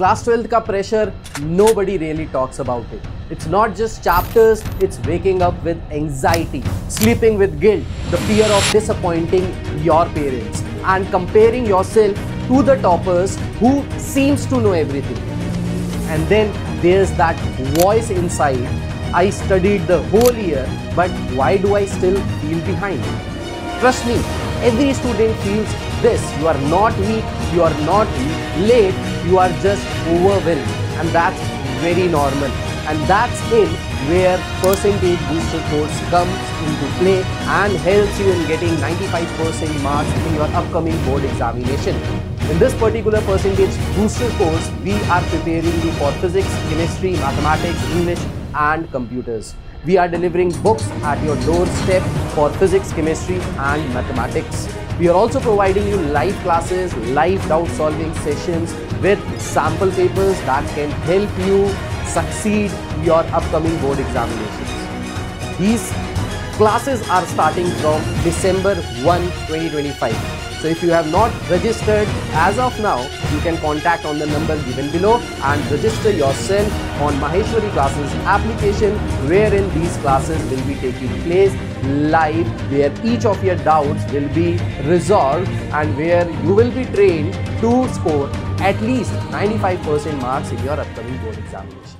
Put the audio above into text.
Class 12th ka pressure, nobody really talks about it. It's not just chapters, it's waking up with anxiety, sleeping with guilt, the fear of disappointing your parents, and comparing yourself to the toppers who seems to know everything. And then there's that voice inside, I studied the whole year, but why do I still feel behind? Trust me, every student feels this. You are not weak, you are not late, you are just overwhelmed, and that's very normal. And that's in where Percentage Booster course comes into play and helps you in getting 95% marks in your upcoming board examination. In this particular Percentage Booster course, we are preparing you for physics, chemistry, mathematics, English and computers. We are delivering books at your doorstep for physics, chemistry and mathematics. We are also providing you live classes, live doubt solving sessions with sample papers that can help you succeed your upcoming board examinations. These classes are starting from December 1, 2025. So if you have not registered as of now, you can contact on the number given below and register yourself on Maheshwari Classes application, wherein these classes will be taking place live, where each of your doubts will be resolved and where you will be trained to score at least 95% marks in your upcoming board examination.